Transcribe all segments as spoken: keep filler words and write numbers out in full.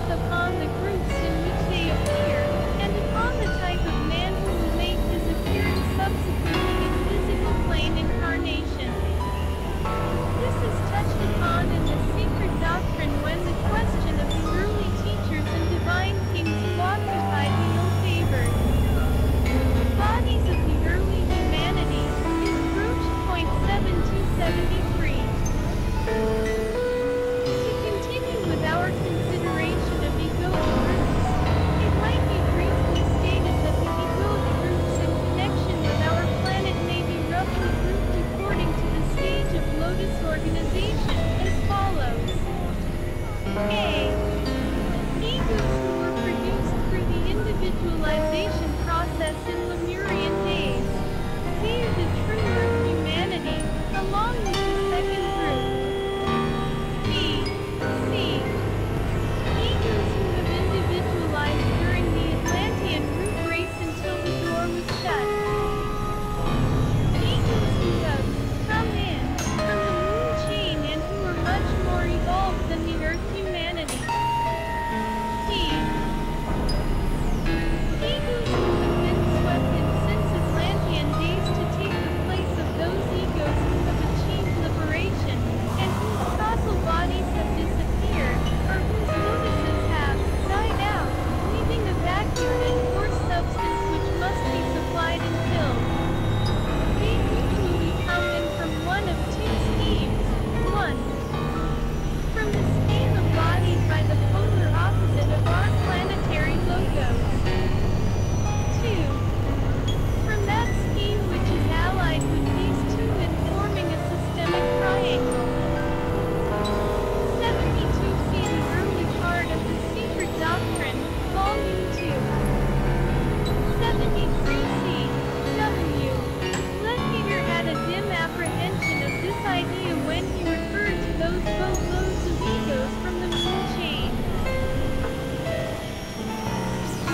both upon the groups in which they appear, and upon the type of man who will make his appearance subsequently in physical plane incarnation. This is touched upon in the Secret Doctrine when the question of the early teachers and divine kings who occupied the ill-favored bodies of the early humanity is broached. point seven two seven three. Organization as follows. A. Egos who were produced through the individualization process in Lemurian days. They are the true of humanity, along with the second group. B. C. Egos who have individualized during the Atlantean root race until the door was shut. Egos who have come in from the much more evolved than the Earth humanity. D. Egos who have been swept in since Atlantean days to take the place of those egos who have achieved liberation, and whose fossil bodies have disappeared, or whose notices have died out, leaving a vacuum and poor substance which must be supplied and filled. They usually come in from one of two schemes. One. From the scale embodied by the polar opposite of our planetary logos. Two. From that scheme which is allied with these two in forming a systemic triangle. seventy-two see the early part of the Secret Doctrine, Volume two. seventy-three C. W. Let Peter had a dim apprehension of this idea when he referred to those boatloads egos from the moon chain.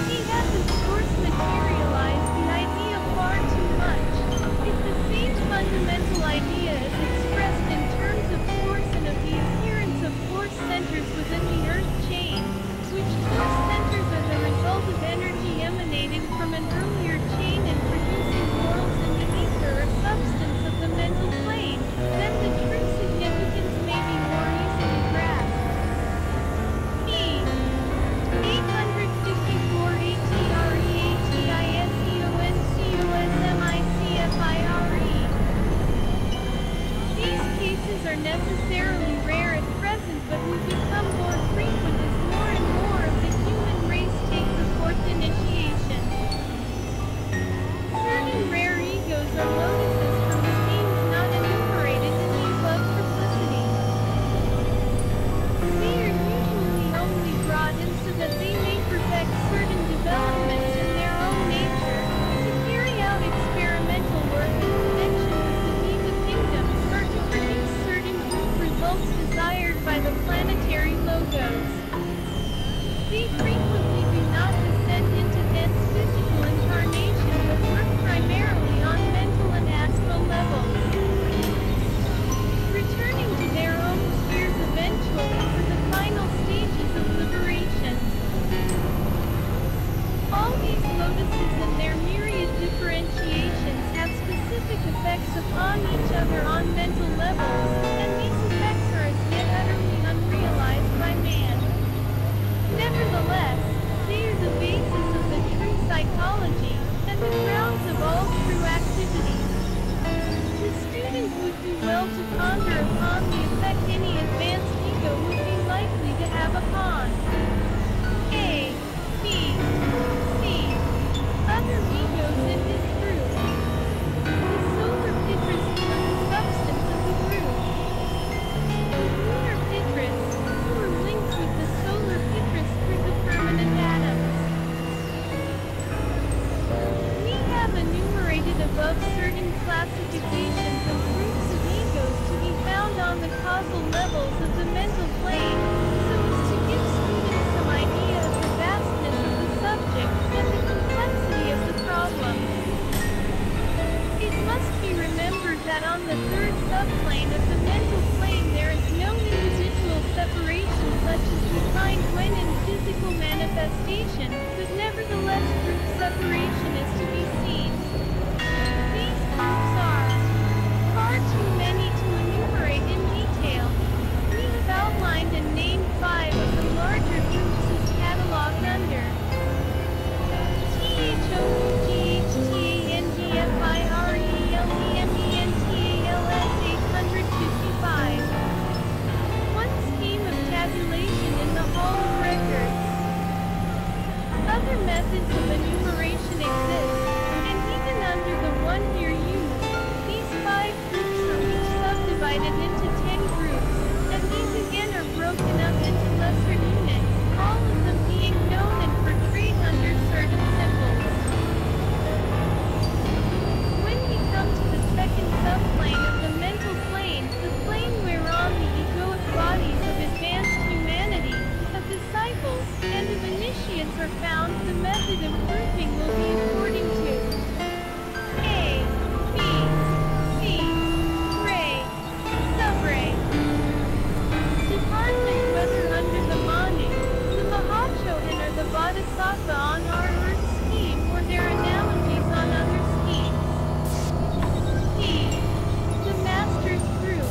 He had the source materialized the idea far too much. If the sage fundamental idea is expressed in terms of force and of the appearance of force centers within the earth chain, which force centers are the result of energy emanating from an earlier chain and producing worlds in the ether or substance of the mental plane, then the true significance may be more easily grasped. E. eight fifty-four A T R E A T I S E O N C O S M I C F I R E. These cases are necessarily rare at present, but will become more frequent as more and more of the human race takes a fourth initiation. Certain rare egos are lotuses from schemes not enumerated in the above triplicity. They are usually only brought in so that they may perfect certain developments in their own nature, to carry out experimental work in connection with the Diva Kingdom, or to produce certain group results desired by the planetary logos. They frequently do not descend into dense physical incarnation, but work primarily on mental and astral levels, returning to their own spheres eventually for the final stages of liberation. All these lotuses and their myriad differentiations have specific effects upon each other on mental levels, and these effects are as yet utterly unrealized by man. Nevertheless, they are the basis of the true psychology, and the grounds of all true activity. The student would do well to ponder upon the effect any advanced ego would be likely to have upon A, B, C, other egos in his group, the solar pitrus of the substance of the group, the lunar pitrus, who are linked with the solar pitrus through the permanent atoms. We have enumerated above certain classifications of groups of egos to be found on the causal levels of the mental plane, so as to give manifestation, but nevertheless group separation is to be seen. These groups are far too many to enumerate in detail. We have outlined and named five of the larger groups as catalogued under T H O G H T N D F I R E L E N E N T A L S eight fifty-five. One scheme of tabulation in the Hall of Records. Other methods of enumeration exist, and even under the one here used, these five groups are each subdivided into ten groups, and these again are broken up into lesser units, all of them being known and portrayed under certain symbols. When we come to the second subplane of the mental plane, the plane whereon the egoic bodies of advanced humanity, of disciples, and of initiates are found, the method of grouping will be according to A, B, C, ray, sub-ray. Department whether under the Manu, the Mahachohan or the Bodhisattva on our Earth scheme or their analogies on other schemes. D, the Master's group.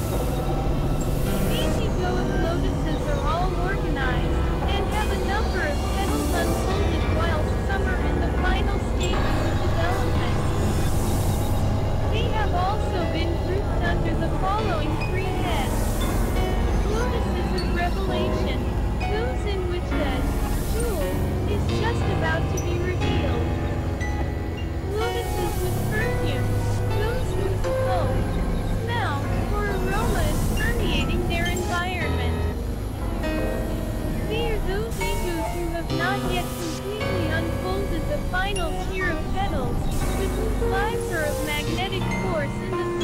These egoic lotuses are all organized and have a number of petals unfolded while some are in the final stages of development. They have also been grouped under the following three heads. Lotuses of revelation, those in which the jewel is just about to be revealed. Lotuses with perfume, those whose home, smell, or aroma is permeating their environment. They are those egos who have not yet completely unfolded the final tier of petals, but whose lives are of magnetic force in the